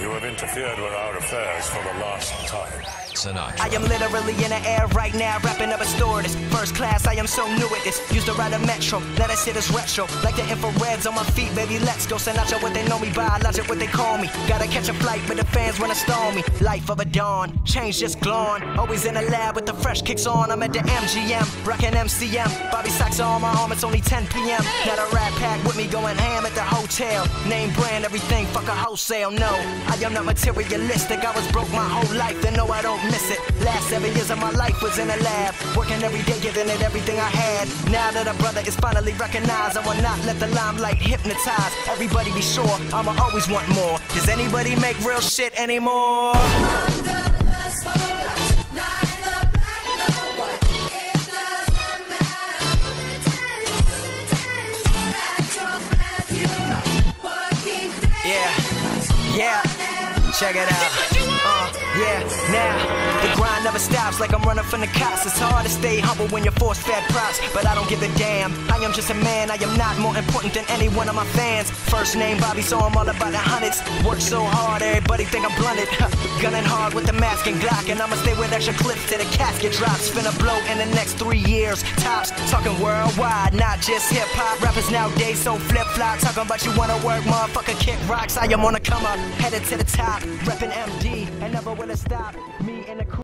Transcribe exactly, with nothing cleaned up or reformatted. You have interfered with our affairs for the last time. Sinatra. I am literally in the air right now, wrapping up a stewardess. First class, I am so new at this. Used to ride a metro, now that shit is retro. Like the infrareds on my feet, baby, let's go. Sinatra, what they know me by, logic, what they call me. Gotta catch a flight, but the fans wanna stall me. Life of a dawn, change just gone. Always in the lab with the fresh kicks on. I'm at the M G M, rocking M C M. Bobby socks on my arm, it's only ten P M Got a rat pack with me going ham at the hotel. Name brand, everything, fuck a wholesale, no. I am not materialistic, I was broke my whole life, and no, I don't miss it. Last seven years of my life was in a lab, working every day, giving it everything I had. Now that a brother is finally recognized, I will not let the limelight hypnotize. Everybody be sure, I'ma always want more. Does anybody make real shit anymore? Yeah, check it out. Uh, yeah, now the grind never stops, like I'm running from the cops. It's hard to stay humble when you're force-fed props, but I don't give a damn. I am just a man. I am not more important than any one of my fans. First name Bobby, so I'm all about the hundreds. Work so hard, everybody think I'm blunted. Gunning hard with the mask and Glock, and I'ma stay with extra clips till the casket drops. Finna blow in the next three years, tops. Talking worldwide, not just hip hop. Rappers nowadays so flip-flop, talking about you wanna work, motherfucker, kick rocks. I am on a come up, headed to the top, reppin' M D, and never will it stop. Me and the crew.